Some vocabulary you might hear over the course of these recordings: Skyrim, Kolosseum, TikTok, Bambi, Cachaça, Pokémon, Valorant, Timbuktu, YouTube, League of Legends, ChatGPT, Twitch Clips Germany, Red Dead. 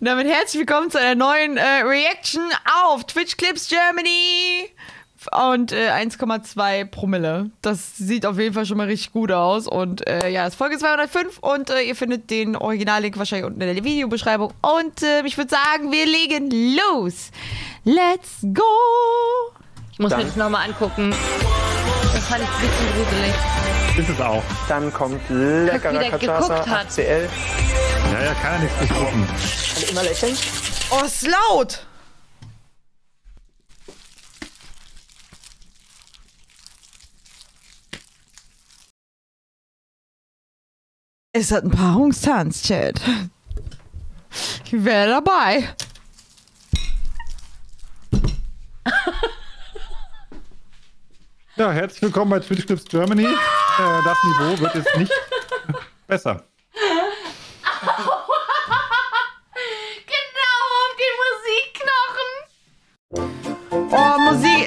Und damit herzlich willkommen zu einer neuen Reaction auf Twitch Clips Germany. Und 1,2 Promille. Das sieht auf jeden Fall schon mal richtig gut aus. Und ja, das ist Folge 205. Und ihr findet den Originallink wahrscheinlich unten in der Videobeschreibung. Und ich würde sagen, wir legen los. Let's go. Ich muss mir das nochmal angucken. Das fand ich ein bisschen gruselig. Ist es auch. Dann kommt leckerer Cachaça, HCL. Ja, ja, kann ja nichts gucken. Und immer lächeln. Oh, ist laut. Es hat ein Paarungstanz, Chat. Ich wäre dabei. Ja, herzlich willkommen bei Twitch Clips Germany. Das Niveau wird jetzt nicht besser.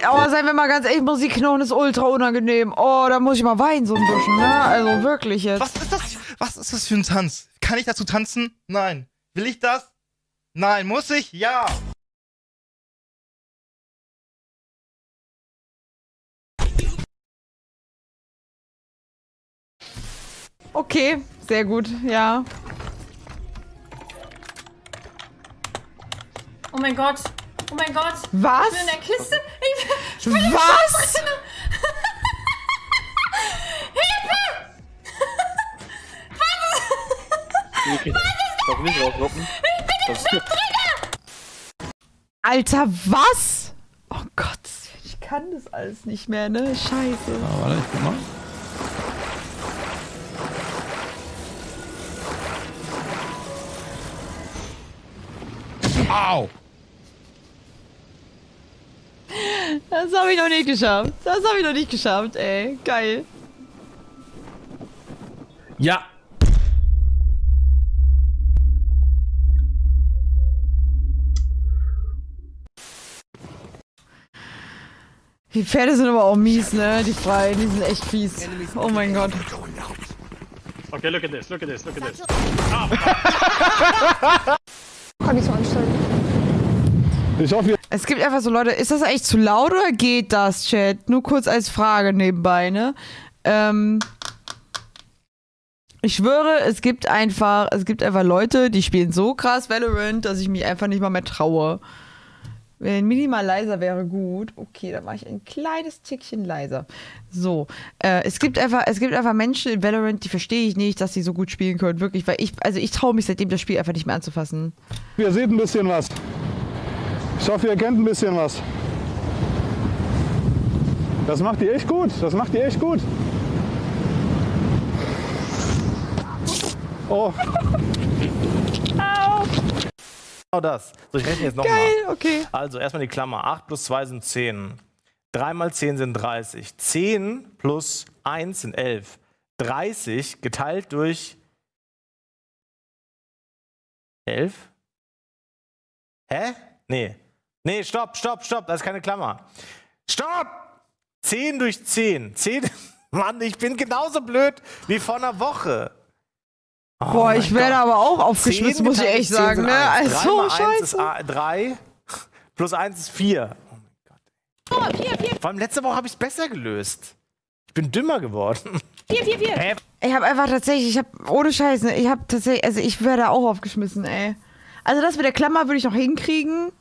Aber seien wir mal ganz ehrlich, Musikknochen ist ultra unangenehm. Oh, da muss ich mal weinen so ein bisschen, ne? Also wirklich jetzt. Was ist das? Was ist das für ein Tanz? Kann ich dazu tanzen? Nein. Will ich das? Nein. Muss ich? Ja. Okay, sehr gut, ja. Oh mein Gott. Oh mein Gott. Was? Ich bin in der Kiste. Ich bin in der Kiste. Was? Hilfe! Was ist das? Warum nicht? Ich bin im Stopp-Trigger! Alter, was? Oh Gott, ich kann das alles nicht mehr, ne? Scheiße. Na, warte, ich guck mal. Au! Das habe ich noch nicht geschafft. Das habe ich noch nicht geschafft, ey. Geil. Ja. Die Pferde sind aber auch mies, ne? Die Freien, die sind echt fies. Oh mein Gott. Okay, look at this, look at this, look at this. Ah. Kann ich so anstellen. Ich hoffe, es gibt einfach so Leute, ist das eigentlich zu laut oder geht das, Chat? Nur kurz als Frage nebenbei, ne? Ich schwöre, es gibt einfach Leute, die spielen so krass Valorant, dass ich mich einfach nicht mal mehr traue. Wenn minimal leiser wäre gut. Okay, dann mache ich ein kleines Tickchen leiser. So, es gibt einfach Menschen in Valorant, die verstehe ich nicht, dass sie so gut spielen können, wirklich, weil ich traue mich seitdem das Spiel einfach nicht mehr anzufassen. Ihr seht ein bisschen was. Ich hoffe, ihr kennt ein bisschen was. Das macht ihr echt gut, das macht ihr echt gut. Oh. Genau das. So, ich rechne jetzt nochmal. Okay. Also erstmal die Klammer. 8 plus 2 sind 10. 3 mal 10 sind 30. 10 plus 1 sind 11. 30 geteilt durch 11? Hä? Nee. Nee, stopp, stopp, stopp. Das ist keine Klammer. Stopp! 10 durch 10. 10. Mann, ich bin genauso blöd wie vor einer Woche. Oh, boah, ich werde aber auch aufgeschmissen, muss ich echt sagen, ne? Also, scheiße. 3 plus 1 ist 4. Oh mein Gott. Oh, 4, 4. Vor allem letzte Woche habe ich es besser gelöst. Ich bin dümmer geworden. 4, 4, 4. Ich habe einfach tatsächlich, ohne Scheiße, ich habe tatsächlich, also ich werde auch aufgeschmissen, ey. Also das mit der Klammer würde ich noch hinkriegen.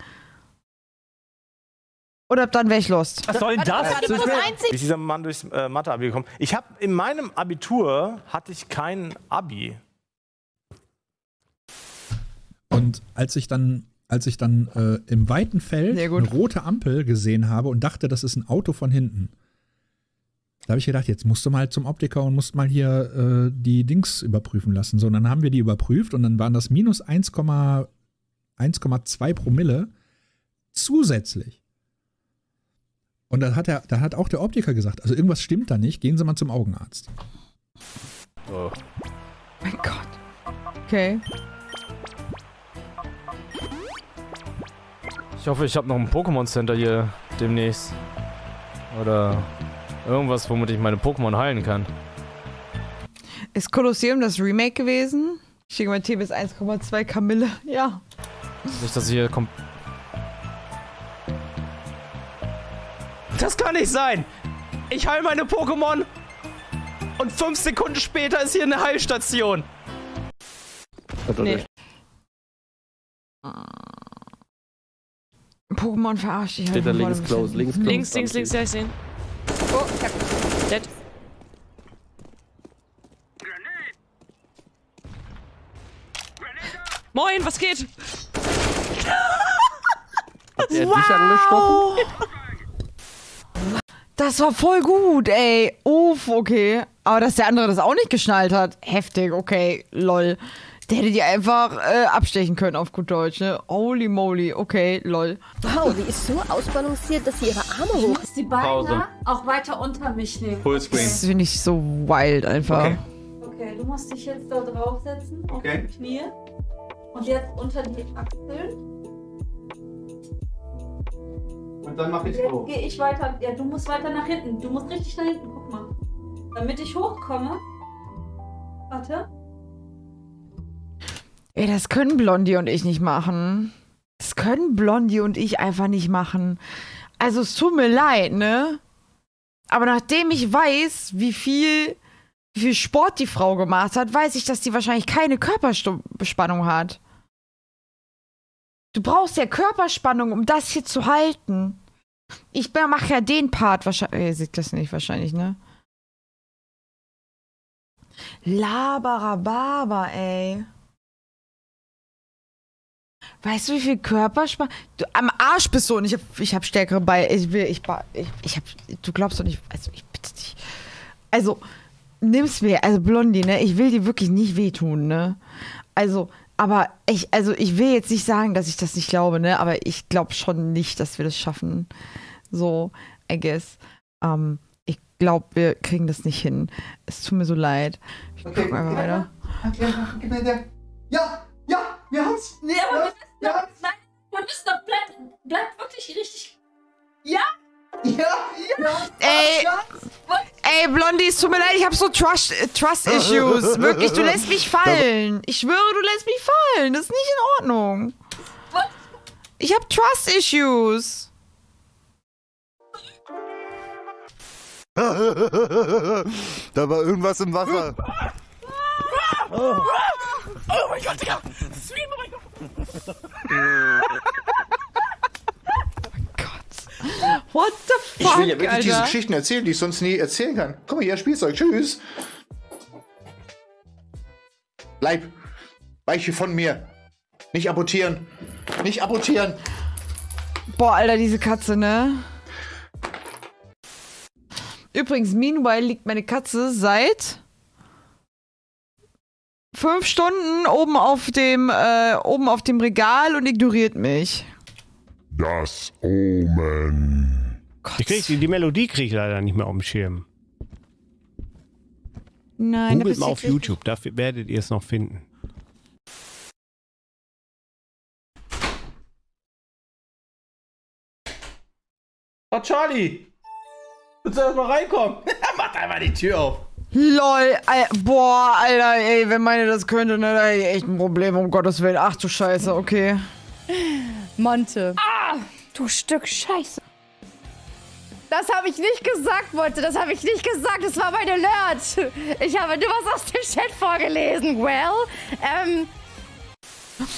Oder dann wäre ich lost. Was soll denn das? Wie ist dieser Mann durchs Mathe-Abi gekommen? Ich habe in meinem Abitur, hatte ich kein Abi. Und als ich dann im weiten Feld eine rote Ampel gesehen habe und dachte, das ist ein Auto von hinten, da habe ich gedacht, jetzt musst du mal zum Optiker und musst mal hier die Dings überprüfen lassen. So, und dann haben wir die überprüft und dann waren das minus 1,2 Promille zusätzlich. Und da hat auch der Optiker gesagt, also irgendwas stimmt da nicht, gehen Sie mal zum Augenarzt. Oh. Mein Gott. Okay. Ich hoffe, ich habe noch ein Pokémon Center hier demnächst. Oder irgendwas, womit ich meine Pokémon heilen kann. Ist Kolosseum das Remake gewesen? Ich denke mal, T bis 1,2 Kamille. Ja. Nicht, dass ich hier kommt. Das kann nicht sein! Ich heile meine Pokémon und 5 Sekunden später ist hier eine Heilstation. Nee. Pokémon verarscht dich halt. Steht da links, close, links, close. Links, links, links, ja, ich seh'n. Oh, dead. Moin, was geht? Hat er dich angestochen? Das war voll gut, ey. Uff, okay. Aber dass der andere das auch nicht geschnallt hat. Heftig, okay, lol. Der hätte die einfach abstechen können auf gut Deutsch, ne? Holy moly, okay, lol. Wow, die ist so ausbalanciert, dass sie ihre Arme hoch... Ich muss die Beine auch weiter unter mich nehmen. Fullscreen. Das finde ich so wild einfach. Okay. Okay, du musst dich jetzt da draufsetzen, auf die Knie. Und jetzt unter die Achseln. Und dann mach ich so. Jetzt gehe ich weiter. Ja, du musst weiter nach hinten. Du musst richtig nach hinten. Guck mal. Damit ich hochkomme. Warte. Ey, das können Blondie und ich nicht machen. Das können Blondie und ich einfach nicht machen. Also es tut mir leid, ne? Aber nachdem ich weiß, wie viel Sport die Frau gemacht hat, weiß ich, dass die wahrscheinlich keine Körperspannung hat. Du brauchst ja Körperspannung, um das hier zu halten. Ich mache ja den Part wahrscheinlich. Ihr seht das nicht wahrscheinlich, ne? Labarababa, ey. Weißt du, wie viel Körperspannung? Du, am Arsch bist du und ich hab stärkere Beine. Du glaubst doch nicht. Also, ich bitte dich. Also, nimm's mir. Also, Blondie, ne? Ich will dir wirklich nicht wehtun, ne? Also, aber ich will jetzt nicht sagen, dass ich das nicht glaube, ne? Aber ich glaube schon nicht, dass wir das schaffen. So, I guess. Ich glaube, wir kriegen das nicht hin. Es tut mir so leid. Ich guck einfach weiter. Okay, gib mir den. Ja! Ja, wir haben's. Nee, aber wir müssen doch bleibt wirklich richtig. Ja? Ja. Ey, Blondie, es tut mir leid, ich hab so Trust-Issues. Wirklich, du lässt mich fallen. Ich schwöre, du lässt mich fallen. Das ist nicht in Ordnung. Was? Ich hab Trust-Issues. Da war irgendwas im Wasser. Oh mein Gott, Digga! Stream, oh mein Gott! Oh mein Gott. What the fuck, ich will ja wirklich diese Geschichten erzählen, die ich sonst nie erzählen kann. Guck mal, hier, Spielzeug. Tschüss! Bleib! Weiche von mir! Nicht abortieren! Nicht abortieren! Boah, Alter, diese Katze, ne? Übrigens, meanwhile liegt meine Katze seit... 5 Stunden oben auf dem Regal und ignoriert mich. Das Omen. Gott. Ich krieg die Melodie kriege ich leider nicht mehr auf dem Schirm. Nein, googelt mal auf YouTube, da werdet ihr es noch finden. Oh, Charlie! Willst du erstmal reinkommen? Mach einfach die Tür auf. LOL, boah, Alter, ey, wenn meine das könnte, ne, da hätte ich echt ein Problem, um Gottes Willen. Ach du Scheiße, okay. Monte. Ah, du Stück Scheiße. Das habe ich nicht gesagt, Monte, das habe ich nicht gesagt, das war mein Alert. Ich habe nur was aus dem Chat vorgelesen, well,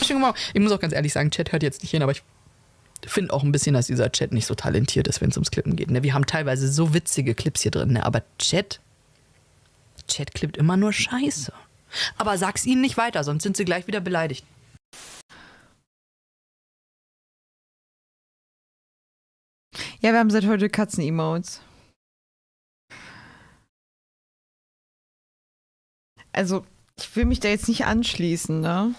Ich muss auch ganz ehrlich sagen, Chat hört jetzt nicht hin, aber ich finde auch ein bisschen, dass dieser Chat nicht so talentiert ist, wenn es ums Klippen geht, ne. Wir haben teilweise so witzige Clips hier drin, ne, aber Chat klippt immer nur Scheiße. Aber sag's ihnen nicht weiter, sonst sind sie gleich wieder beleidigt. Ja, wir haben seit heute Katzen-Emotes. Also, ich will mich da jetzt nicht anschließen, ne?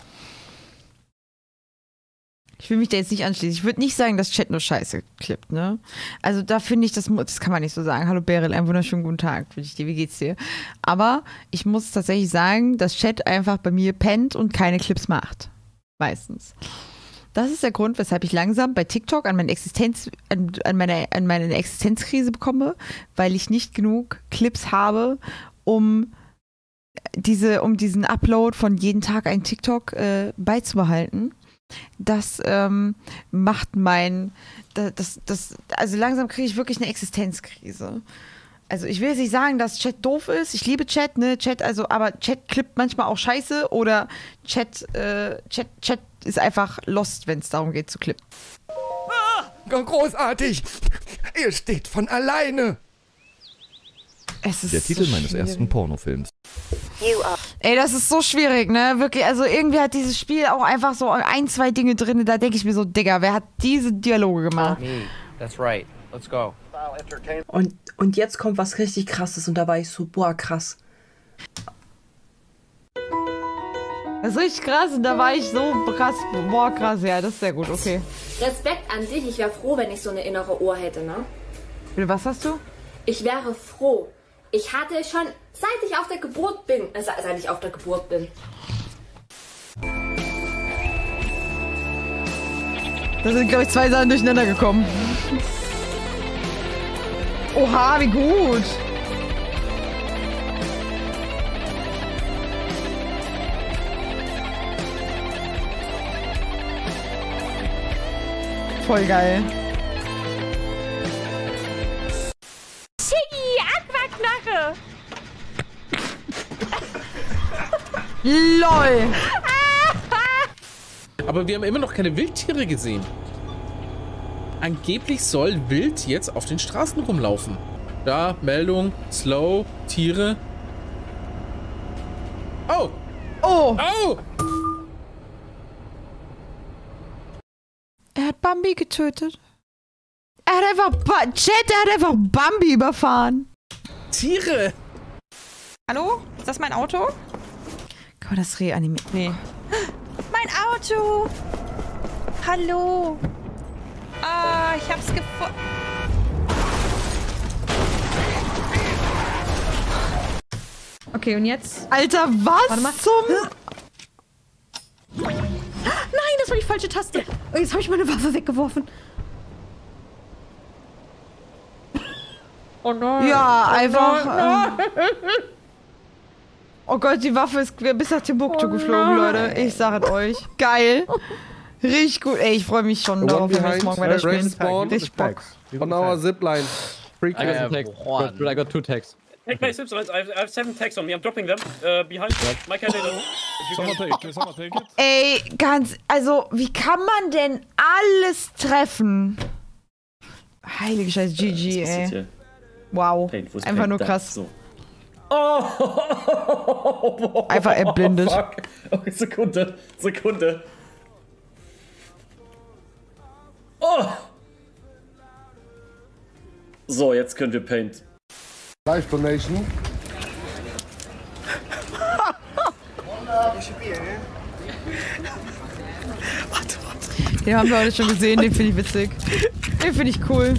Ich würde nicht sagen, dass Chat nur Scheiße klippt, ne? Also da finde ich, das kann man nicht so sagen. Hallo Beryl, einen wunderschönen guten Tag, finde ich dir. Wie geht's dir? Aber ich muss tatsächlich sagen, dass Chat einfach bei mir pennt und keine Clips macht. Meistens. Das ist der Grund, weshalb ich langsam bei TikTok an meine Existenzkrise bekomme, weil ich nicht genug Clips habe, um diesen Upload von jeden Tag einen TikTok beizubehalten. Das macht mein, also langsam kriege ich wirklich eine Existenzkrise. Also ich will jetzt nicht sagen, dass Chat doof ist. Ich liebe Chat, ne? Chat, also, aber Chat klippt manchmal auch scheiße oder Chat ist einfach lost, wenn es darum geht zu klippen. Ah, großartig! Ihr steht von alleine! Es ist der Titel so meines ersten Pornofilms. Ey, das ist so schwierig, ne? Wirklich, also irgendwie hat dieses Spiel auch einfach so ein, zwei Dinge drin, da denke ich mir so, Digga, wer hat diese Dialoge gemacht? That's right. Let's go. Und jetzt kommt was richtig Krasses und da war ich so, boah, krass. Das ist richtig krass und da war ich so krass, boah, krass, ja, das ist sehr gut, okay. Respekt an dich, ich wäre froh, wenn ich so eine innere Uhr hätte, ne? Was hast du? Ich wäre froh. Ich hatte schon, seit ich auf der Geburt bin, Da sind, glaube ich, zwei Sachen durcheinander gekommen. Oha, wie gut! Voll geil. Shiggy, Aquaknache! LOL! Aber wir haben immer noch keine Wildtiere gesehen. Angeblich soll Wild jetzt auf den Straßen rumlaufen. Da, Meldung, Slow, Tiere. Oh! Oh! Oh! Er hat Bambi getötet. Er hat einfach... Er hat einfach Bambi überfahren. Tiere! Hallo? Ist das mein Auto? Kann man das reanimieren? Nee. Mein Auto! Hallo! Ah, ich hab's gefunden. Okay, und jetzt? Alter, was? Warte mal. Nein, das war die falsche Taste. Oh, jetzt habe ich meine Waffe weggeworfen. Oh nein. Ja, oh einfach. Nein, nein. Oh Gott, die Waffe ist bis nach Timbuktu geflogen, nein. Leute. Ich sag es euch. Geil. Richtig gut. Ey, ich freue mich schon darauf, wenn wir das morgen weiter spielen. Richtig Bock. On our zipline. I got 2 tags. Hey, guys, I have 7 tags on me. I'm dropping them behind my take. Ey, ganz... Also, wie kann man denn alles treffen? Heilige Scheiße, GG, ey. Wow. Einfach nur krass. Oh! Einfach erblindet. Okay, Sekunde. Sekunde. Oh. So, jetzt könnt ihr Paint. Live Donation. Warte. Den haben wir heute schon gesehen, den finde ich witzig. Den finde ich cool.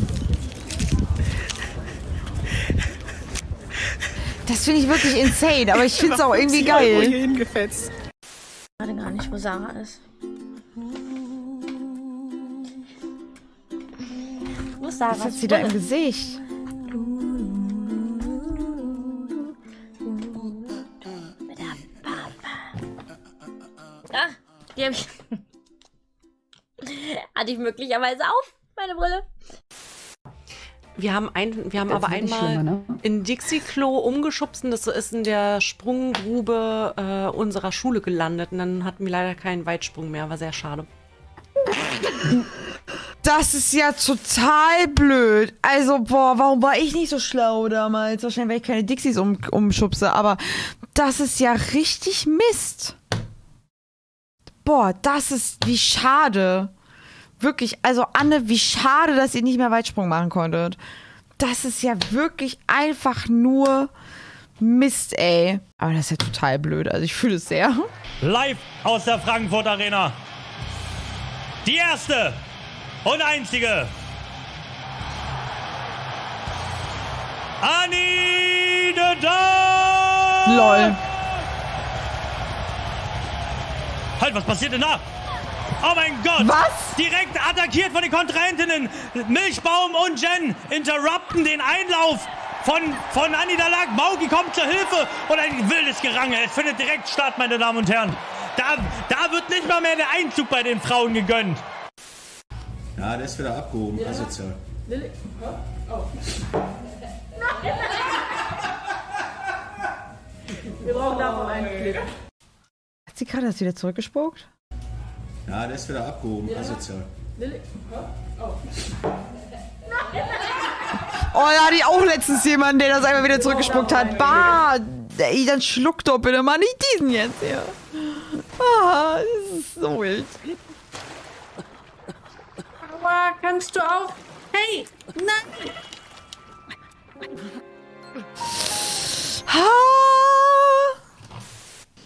Das finde ich wirklich insane, aber ich finde es auch irgendwie geil. Ich bin hingefetzt. Ich weiß gar nicht, wo Sarah ist. Was hat sie da im Gesicht? Ah, die hab ich... Hatte ich möglicherweise auf, meine Brille. Wir haben aber einmal in Dixie-Klo umgeschubst. Das ist in der Sprunggrube unserer Schule gelandet. Und dann hatten wir leider keinen Weitsprung mehr. War sehr schade. Das ist ja total blöd. Also, boah, warum war ich nicht so schlau damals? Wahrscheinlich, weil ich keine Dixies umschubse. Aber das ist ja richtig Mist. Boah, das ist... Wie schade. Wirklich, also Anne, wie schade, dass ihr nicht mehr Weitsprung machen konntet. Das ist ja wirklich einfach nur Mist, ey. Aber das ist ja total blöd. Also, ich fühle es sehr. Live aus der Frankfurt Arena. Die erste... Und einzige. Annie the Dog! LOL. Halt, was passiert denn da? Oh mein Gott! Was? Direkt attackiert von den Kontrahentinnen. Milchbaum und Jen interrupten den Einlauf von Annie the Dog. Mauki kommt zur Hilfe und ein wildes Gerangel. Es findet direkt statt, meine Damen und Herren. Da wird nicht mal mehr der Einzug bei den Frauen gegönnt. Ja, der ist wieder abgehoben, ja. Asozial. Lilly, oh. Nein. Wir brauchen davon einen Klick. Hat sie gerade das wieder zurückgespuckt? Ja, der ist wieder abgehoben, ja. Asozial. Lilly, oh. Nein. Oh ja, die auch letztens jemanden, der das einmal wieder zurückgespuckt hat. Bah! Ey, dann schluck doch bitte mal nicht diesen jetzt hier. Ah, das ist so wild. Aua, kannst du auch? Hey! Nein! Ah.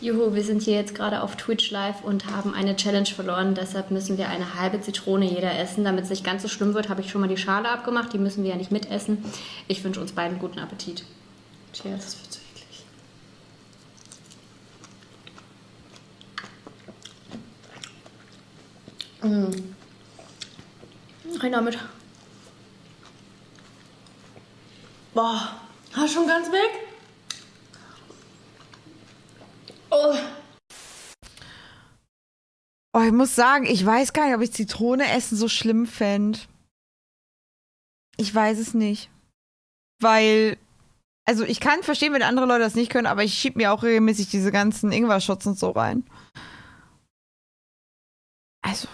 Juhu, wir sind hier jetzt gerade auf Twitch live und haben eine Challenge verloren. Deshalb müssen wir eine halbe Zitrone jeder essen. Damit es nicht ganz so schlimm wird, habe ich schon mal die Schale abgemacht. Die müssen wir ja nicht mitessen. Ich wünsche uns beiden guten Appetit. Cheers. Oh, rein damit. Boah, hast schon ganz weg? Oh. Oh, ich muss sagen, ich weiß gar nicht, ob ich Zitrone essen so schlimm fände. Ich weiß es nicht. Weil, also ich kann verstehen, wenn andere Leute das nicht können, aber ich schieb mir auch regelmäßig diese ganzen Ingwer-Shots und so rein. Also,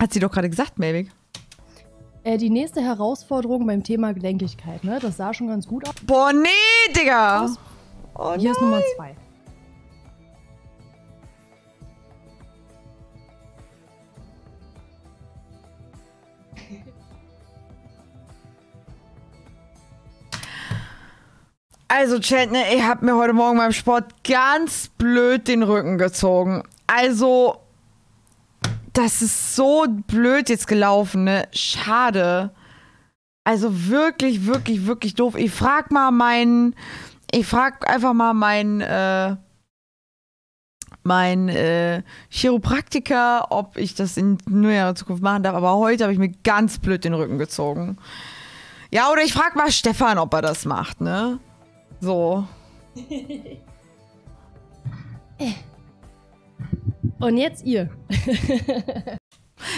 hat sie doch gerade gesagt, Mavic. Die nächste Herausforderung beim Thema Gelenkigkeit, ne? Das sah schon ganz gut aus. Boah, nee, Digga! Oh, hier nein. Ist Nummer 2. Also Chat, ne, ich hab mir heute Morgen beim Sport ganz blöd den Rücken gezogen. Also, das ist so blöd jetzt gelaufen, ne? Schade. Also wirklich, wirklich, wirklich doof. Ich frag mal meinen, ich frag einfach mal meinen Chiropraktiker, ob ich das in näherer Zukunft machen darf. Aber heute habe ich mir ganz blöd den Rücken gezogen. Ja, oder ich frag mal Stefan, ob er das macht, ne? So. Und jetzt ihr.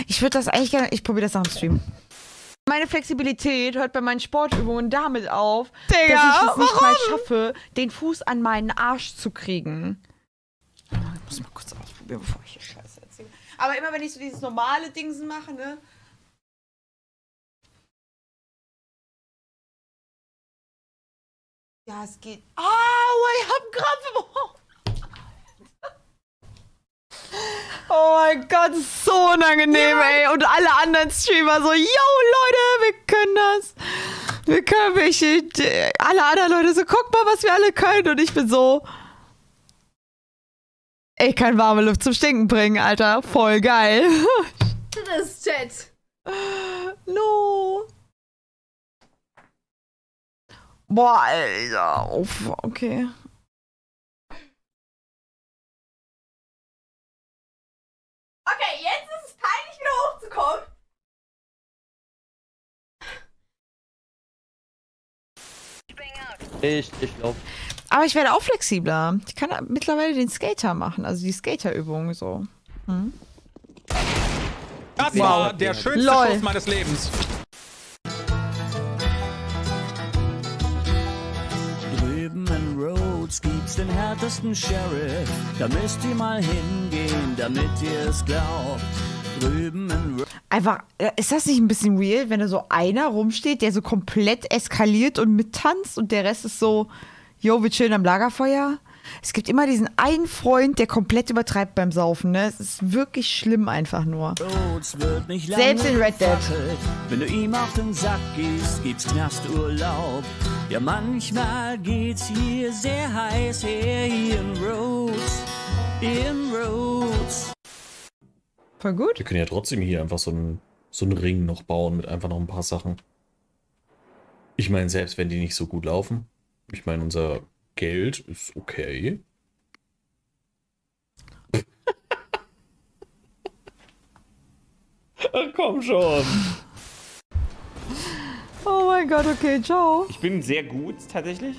Ich würde das eigentlich gerne... Ich probiere das nach dem Stream. Meine Flexibilität hört bei meinen Sportübungen damit auf, Digga, dass ich es nicht mal schaffe, den Fuß an meinen Arsch zu kriegen. Ich muss mal kurz ausprobieren, bevor ich hier Scheiße erzähle. Aber immer wenn ich so dieses normale Dingsen mache, ne? Ja, es geht. Au, ich hab Krampf im Ohr. Oh mein Gott, das ist so unangenehm, ja. Ey. Und alle anderen Streamer so, yo, Leute, wir können das. Wir können welche. Alle anderen Leute so, guck mal, was wir alle können. Und ich bin so, ich kann warme Luft zum Stinken bringen, Alter. Voll geil. Das ist Chat. No. Boah, Alter. Okay. Okay, jetzt ist es peinlich, wieder hochzukommen. Ich glaube. Aber ich werde auch flexibler. Ich kann mittlerweile den Skater machen, also die Skaterübungen so. Hm? Das war der schönste Schuss meines Lebens. Gibt's den härtesten Sheriff, da müsst ihr mal hingehen, damit ihr es glaubt. Drüben in einfach, ist das nicht ein bisschen weird, wenn da so einer rumsteht, der so komplett eskaliert und mittanzt und der Rest ist so, yo, wir chillen am Lagerfeuer? Es gibt immer diesen einen Freund, der komplett übertreibt beim Saufen, ne? Es ist wirklich schlimm einfach nur. Wird nicht lange selbst in Red Dead. Wenn du ihm auf den Sack gehst, gibt's Knasturlaub. Ja, manchmal geht's hier sehr heiß her, hier in Rhodes. In Rhodes. Voll gut. Wir können ja trotzdem hier einfach so einen Ring noch bauen mit einfach noch ein paar Sachen. Ich meine, selbst wenn die nicht so gut laufen, ich meine, unser Geld ist okay. Ach komm schon. Oh mein Gott, okay, ciao. Ich bin sehr gut, tatsächlich.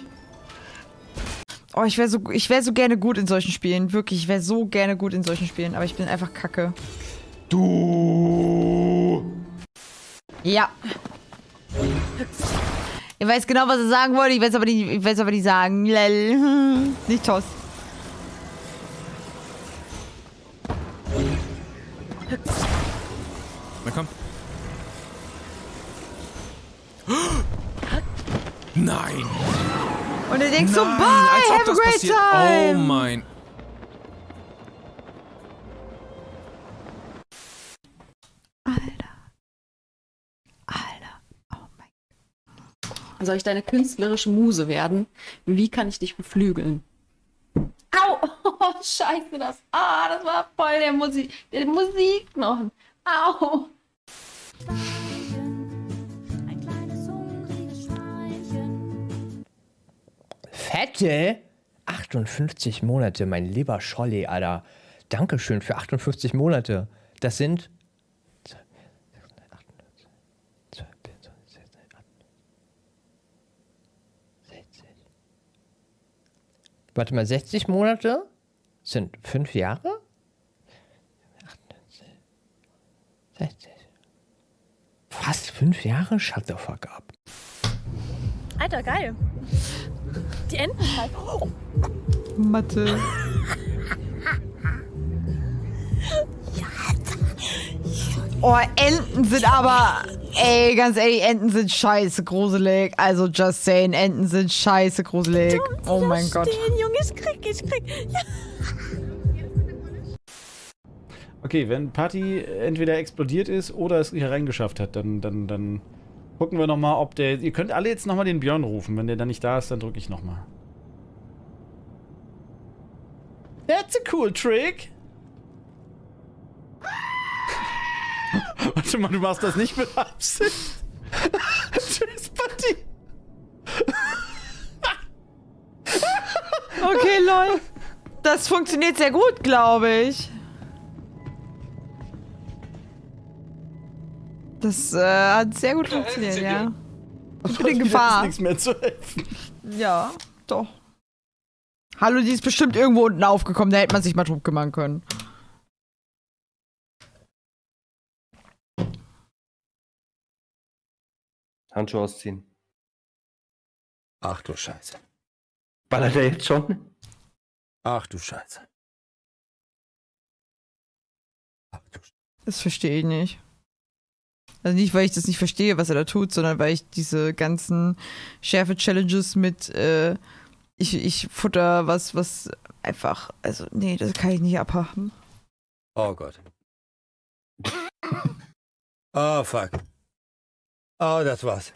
Oh, ich wäre so gerne gut in solchen Spielen. Wirklich, ich wäre so gerne gut in solchen Spielen. Aber ich bin einfach kacke. Du! Ja. Ich weiß genau, was er sagen wollte. Ich weiß aber nicht sagen. Lel. Nicht Toss. Na komm. Nein. Und er denkt so, bye, have a great time. Oh mein. Alter. Oh mein. Soll ich deine künstlerische Muse werden? Wie kann ich dich beflügeln? Au! Oh, scheiße, das. Ah, das war voll der Musikknochen. Au! Fette? 58 Monate, mein lieber Scholli, Alter. Dankeschön für 58 Monate. Das sind... Warte mal, 60 Monate sind 5 Jahre? 60. Fast 5 Jahre? Shut the fuck up. Alter, geil. Die Enten halt. Oh. Mathe. Oh, Enten sind aber... Ey, ganz ehrlich, Enten sind scheiße gruselig. Also, just saying, Enten sind scheiße gruselig. Oh mein Gott. Junge, ich krieg. Ja. Okay, wenn Patty entweder explodiert ist oder es hier reingeschafft hat, dann... Gucken wir nochmal, ob der... Ihr könnt alle jetzt nochmal den Björn rufen. Wenn der dann nicht da ist, dann drücke ich nochmal. That's a cool trick. Warte mal, du machst das nicht mit Absicht. Tschüss, Buddy. Okay, lol. Das funktioniert sehr gut, glaube ich. Das hat sehr gut funktioniert, ja. Ich bin in Gefahr. Nichts mehr zu helfen. Ja, doch. Hallo, die ist bestimmt irgendwo unten aufgekommen. Da hätte man sich mal drum kümmern können. Handschuhe ausziehen. Ach du Scheiße. Ballert er jetzt schon? Ach du Scheiße. Ach du Scheiße. Das verstehe ich nicht. Also nicht, weil ich das nicht verstehe, was er da tut, sondern weil ich diese ganzen Schärfe-Challenges mit ich futter was einfach, also nee, das kann ich nicht abhaken. Oh Gott. Oh fuck. Oh, das war's.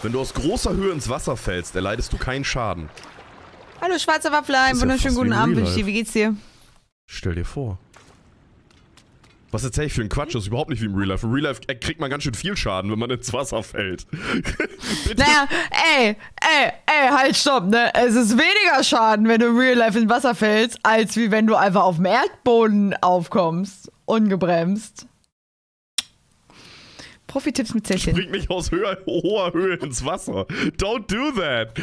Wenn du aus großer Höhe ins Wasser fällst, erleidest du keinen Schaden. Hallo schwarzer Waffel, einen wunderschönen guten Abend wünsche ich dir. Wie geht's dir? Stell dir vor. Was erzähl ich für einen Quatsch? Das ist überhaupt nicht wie im Real Life. Im Real Life kriegt man ganz schön viel Schaden, wenn man ins Wasser fällt. Naja, ey, halt, stopp, ne? Es ist weniger Schaden, wenn du im Real Life ins Wasser fällst, als wie wenn du einfach auf dem Erdboden aufkommst. Ungebremst. Profi-Tipps mit Zählchen. Spring nicht aus hoher Höhe ins Wasser. Don't do that.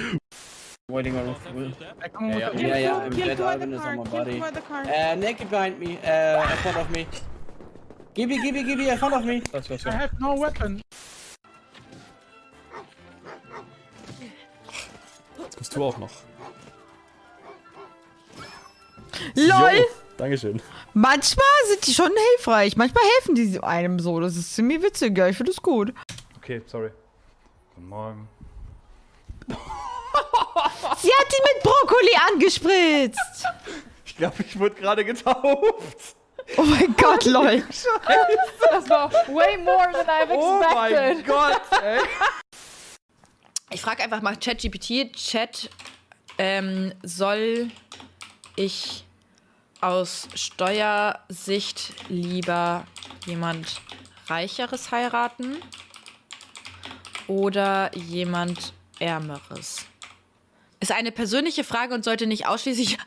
Waiting on Will. Yeah. I'm dead. Ivan is on my body. Naked behind me. In front of me. Gibby, in front of me. I have no weapon. Jetzt kommst du auch noch. LOL! Jo, Dankeschön. Manchmal sind die schon hilfreich. Manchmal helfen die einem so. Das ist ziemlich witziger. Ich finde das gut. Okay, sorry. Guten Morgen. Sie hat ihn mit Brokkoli angespritzt. Ich glaube, ich wurde gerade getauft. Oh mein Gott, Leute. Das war way more than I've expected. Oh mein Gott, ey. Ich frage einfach mal ChatGPT. Chat, soll ich aus Steuersicht lieber jemand Reicheres heiraten oder jemand Ärmeres? Ist eine persönliche Frage und sollte nicht ausschließlich...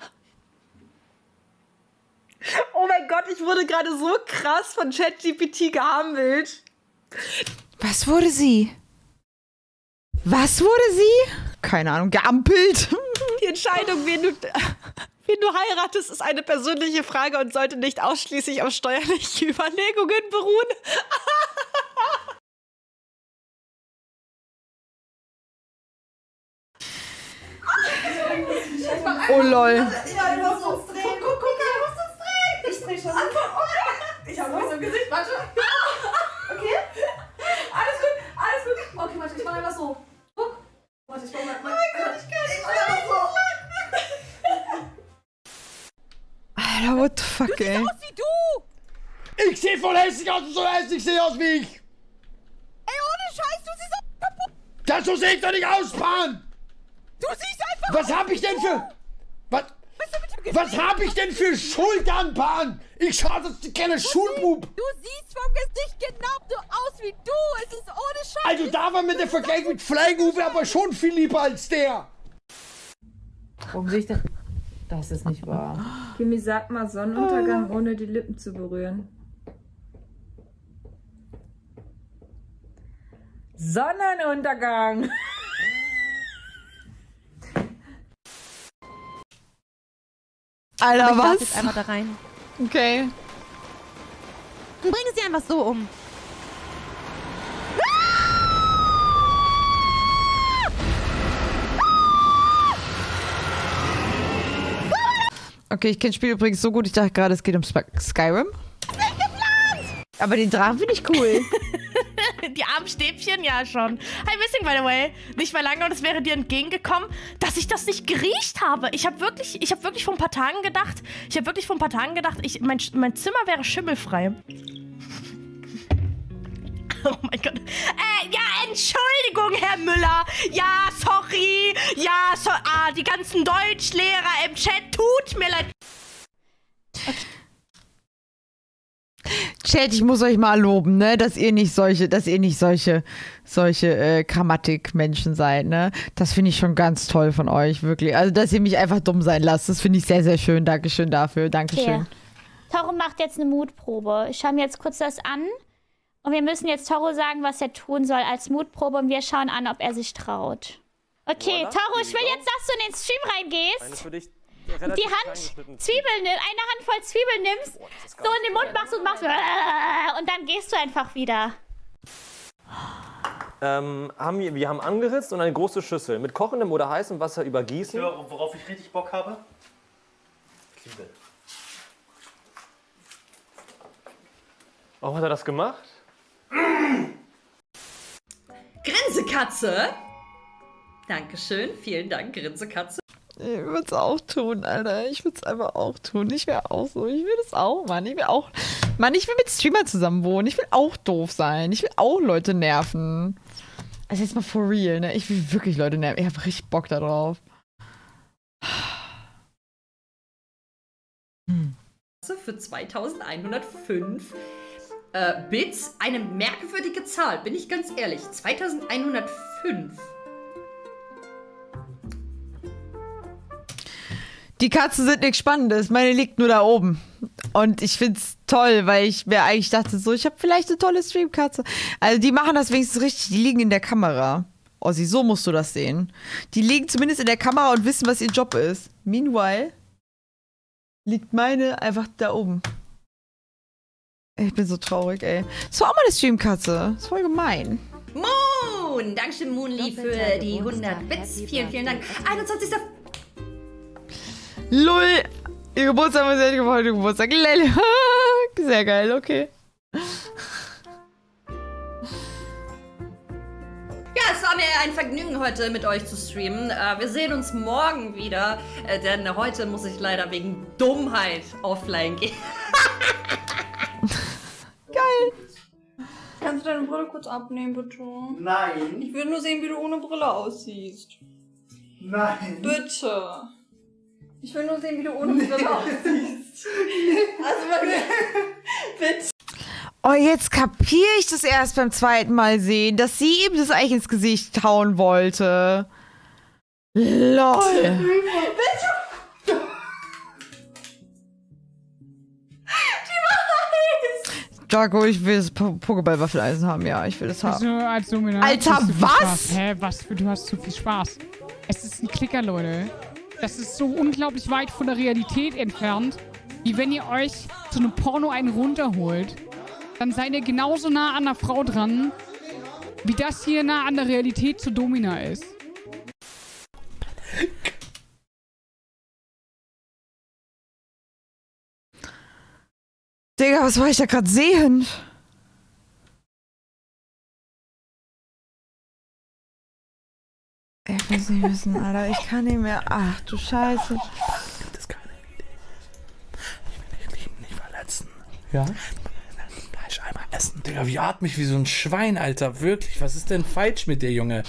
Oh mein Gott, ich wurde gerade so krass von ChatGPT gehandelt. Was wurde sie? Was wurde sie? Keine Ahnung, geampelt. Die Entscheidung, wen du heiratest, ist eine persönliche Frage und sollte nicht ausschließlich auf steuerliche Überlegungen beruhen. Oh lol. Ja, du musst uns drehen. Guck, du musst uns drehen. Ich dreh schon. Ich hab noch so ein Gesicht, warte. Okay? Alles gut, alles gut. Okay, warte, ich mach einfach so. Guck. Warte, ich mach mal. Oh mein Gott, ich kann nicht. Alter, what the fuck, ey. Du siehst aus wie du. Ich seh voll hässlich aus, du so hässlich, ich seh aus wie ich. Ey, ohne Scheiß, du siehst aus wie kaputt. Das so seh ich doch nicht aus, Pan. Du siehst einfach aus. Was hab ich denn für... Was hab ich denn für Schultern, Pan? Ich schau, dass ich keine Schulbub. Du siehst vom Gesicht genau so aus wie du. Es ist ohne Scheiß. Also da war mir der Vergleich mit Flying Uwe aber schon viel lieber als der. Warum sehe ich denn... Das ist nicht wahr. Kimi, sag mal Sonnenuntergang, ohne die Lippen zu berühren. Sonnenuntergang! Alter, was? Ich darf jetzt einmal da rein. Okay. Und bringen sie einfach so um. Okay, ich kenne das Spiel übrigens so gut, ich dachte gerade, es geht um Skyrim. Das ist nicht geplant! Aber den Drachen finde ich cool. Die armen Stäbchen, ja schon. Hi, missing, by the way. Nicht mehr lange und es wäre dir entgegengekommen, dass ich das nicht geriecht habe. Ich habe wirklich vor ein paar Tagen gedacht, mein Zimmer wäre schimmelfrei. Oh mein Gott. Ja, Entschuldigung, Herr Müller. Ja, sorry. Ja, so. Ah, die ganzen Deutschlehrer im Chat. Tut mir leid. Okay. Chat, ich muss euch mal loben, ne? Dass ihr nicht solche Grammatikmenschen seid, ne? Das finde ich schon ganz toll von euch, wirklich. Also, dass ihr mich einfach dumm sein lasst, das finde ich sehr, sehr schön. Dankeschön dafür. Dankeschön. Okay. Toro macht jetzt eine Mutprobe. Ich schaue mir jetzt kurz das an. Und wir müssen jetzt Toro sagen, was er tun soll als Mutprobe und wir schauen an, ob er sich traut. Okay, Toro, ich will jetzt, dass du in den Stream reingehst, die Hand Zwiebeln, eine Handvoll Zwiebeln nimmst, so in den Mund machst und machst und dann gehst du einfach wieder. Wir haben angeritzt und eine große Schüssel mit kochendem oder heißem Wasser übergießen. Ich höre, worauf ich richtig Bock habe? Zwiebeln. Warum hat er das gemacht? Grinsekatze! Dankeschön, vielen Dank, Grinsekatze. Ich würde es auch tun, Alter. Ich würde es einfach auch tun. Ich wäre auch so. Ich will das auch, Mann. Ich will auch. Mann, ich will mit Streamer zusammen wohnen. Ich will auch doof sein. Ich will auch Leute nerven. Also jetzt mal for real, ne? Ich will wirklich Leute nerven. Ich habe richtig Bock darauf. Für 2105. Bits, eine merkwürdige Zahl, bin ich ganz ehrlich. 2105. Die Katzen sind nichts Spannendes, meine liegt nur da oben. Und ich find's toll, weil ich mir eigentlich dachte so, ich habe vielleicht eine tolle Streamkatze. Also die machen das wenigstens richtig, die liegen in der Kamera. Ossi, so musst du das sehen. Die liegen zumindest in der Kamera und wissen, was ihr Job ist. Meanwhile liegt meine einfach da oben. Ich bin so traurig, ey. Das war auch meine Streamkatze. Das ist voll gemein. Moon! Dankeschön, Moonly, für die 100 Bits. Vielen, vielen Dank. 21. LOL! Ihr Geburtstag war sehr gefreut, ihr Geburtstag. Lele. Sehr geil, okay. Ja, es war mir ein Vergnügen, heute mit euch zu streamen. Wir sehen uns morgen wieder, denn heute muss ich leider wegen Dummheit offline gehen. Geil! Kannst du deine Brille kurz abnehmen, bitte? Nein! Ich will nur sehen, wie du ohne Brille aussiehst. Nein! Bitte! Ich will nur sehen, wie du ohne Brille aussiehst. Also, bitte! Oh, jetzt kapiere ich das erst beim zweiten Mal sehen, dass sie ihm das eigentlich ins Gesicht hauen wollte. LOL! Bitte! Darko, ich will das Pokéball-Waffeleisen haben, ja, ich will das haben. Also, als Nominal, Alter, was? Hä, was? Du hast zu viel Spaß. Es ist ein Klicker, Leute. Das ist so unglaublich weit von der Realität entfernt, wie wenn ihr euch zu einem Porno einen runterholt. Dann seid ihr genauso nah an der Frau dran, wie das hier nah an der Realität zu Domina ist. Digga, was war ich da gerade sehen? Ich muss nicht wissen, Alter. Ich kann nicht mehr. Ach du Scheiße. Gibt es keine Idee? Ich will mich nicht verletzen. Ja? Fleisch einmal essen. Digga, wie atme ich wie so ein Schwein, Alter. Wirklich. Was ist denn falsch mit dir, Junge?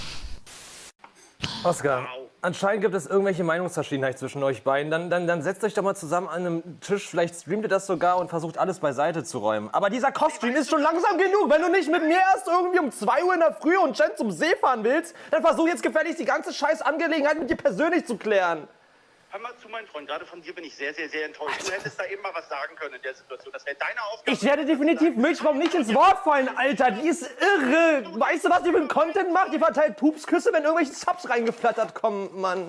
Oscar. Anscheinend gibt es irgendwelche Meinungsverschiedenheit zwischen euch beiden. Dann setzt euch doch mal zusammen an einem Tisch, vielleicht streamt ihr das sogar und versucht alles beiseite zu räumen. Aber dieser Koststream ist schon langsam genug. Wenn du nicht mit mir erst irgendwie um 2 Uhr in der Früh und Jen zum See fahren willst, dann versuch jetzt gefälligst die ganze Scheißangelegenheit mit dir persönlich zu klären. Hör mal zu, mein Freund, gerade von dir bin ich sehr, sehr, sehr enttäuscht. Du hättest da eben mal was sagen können in der Situation. Das wäre deine Aufgabe. Ich werde definitiv Milchraum nicht ins Wort fallen, Alter. Die ist irre. Weißt du, was die mit dem Content macht? Die verteilt Pupsküsse, wenn irgendwelche Subs reingeflattert kommen, Mann.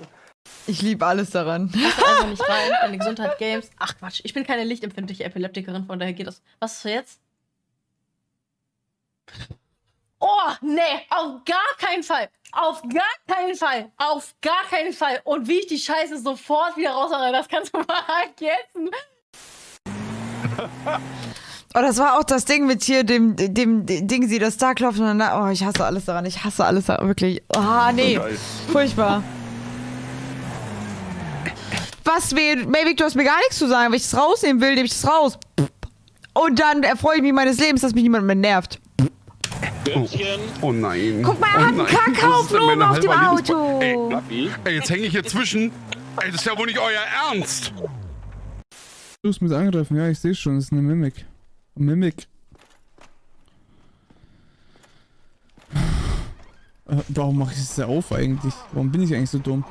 Ich liebe alles daran. Ich muss einfach nicht rein. Meine Gesundheit, Games. Ach Quatsch, ich bin keine lichtempfindliche Epileptikerin, von daher geht das. Was ist jetzt? Oh, nee, auf gar keinen Fall. Auf gar keinen Fall. Auf gar keinen Fall. Und wie ich die Scheiße sofort wieder raushaue, das kannst du mal vergessen. Oh, das war auch das Ding mit hier, dem Ding, sie das da klopfen und dann, oh, ich hasse alles daran. Ich hasse alles daran, wirklich. Ah, oh, nee. So furchtbar. Was will, Mavic, du hast mir gar nichts zu sagen. Wenn ich das rausnehmen will, nehme ich das raus. Und dann erfreue ich mich meines Lebens, dass mich niemand mehr nervt. Oh. Oh nein. Guck mal, er hat einen Kakaoflogen auf dem Auto. Ey, jetzt hänge ich hier zwischen. Ey, das ist ja wohl nicht euer Ernst. Du musst mich angreifen. Ja, ich sehe schon. Das ist eine Mimik. Warum mache ich das ja auf eigentlich? Warum bin ich eigentlich so dumm?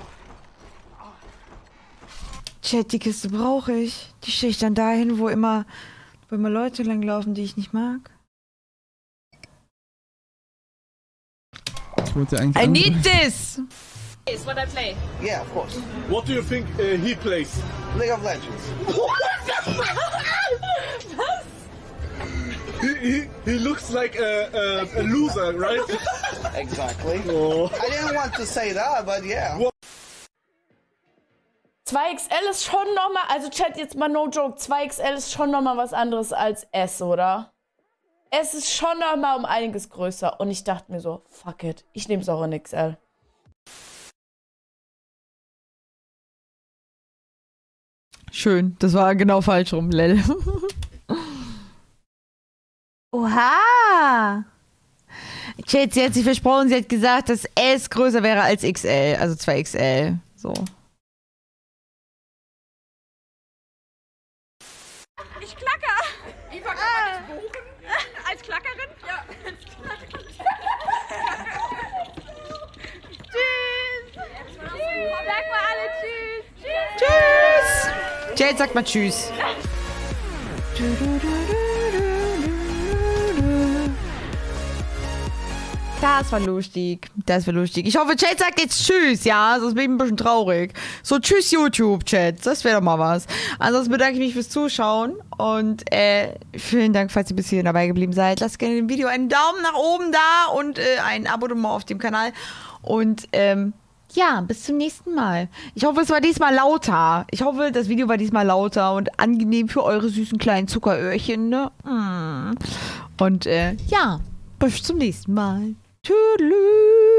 Chat, die Kiste brauche ich. Die schicke ich dann dahin, wo immer Leute langlaufen, die ich nicht mag. I need this! It's what I play. Yeah, of course. What do you think he plays? League of Legends. What the he looks like a loser, right? Exactly. Oh. I didn't want to say that, but yeah. 2XL ist schon nochmal, also Chat, jetzt mal no joke, 2XL ist schon nochmal was anderes als S, oder? Es ist schon nochmal um einiges größer und ich dachte mir so, fuck it, ich nehme es auch in XL. Schön, das war genau falsch rum, lel. Oha! Chat, sie hat sich versprochen, sie hat gesagt, dass S größer wäre als XL, also 2XL, so. Ich klacker! Ich verkaufe nicht Buchen. Als Klackerin? Ja, als Klackerin. Tschüss! Sag mal alle tschüss! Tschüss! Tschüss! Jade, sag mal tschüss! Das war lustig. Das war lustig. Ich hoffe, Chat sagt jetzt tschüss, ja? Sonst bin ich ein bisschen traurig. So, tschüss YouTube, Chat. Das wäre doch mal was. Ansonsten bedanke ich mich fürs Zuschauen. Und vielen Dank, falls ihr bis hierhin dabei geblieben seid. Lasst gerne dem Video einen Daumen nach oben da und ein Abonnement auf dem Kanal. Und ja, bis zum nächsten Mal. Ich hoffe, es war diesmal lauter. Ich hoffe, das Video war diesmal lauter und angenehm für eure süßen kleinen Zuckeröhrchen, ne? Und ja, bis zum nächsten Mal. Toodaloo.